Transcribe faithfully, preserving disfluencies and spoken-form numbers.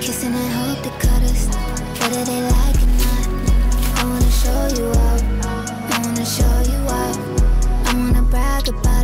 Kissing and hope to cut us, whether they like or not. I wanna show you up, I wanna show you up, I wanna brag about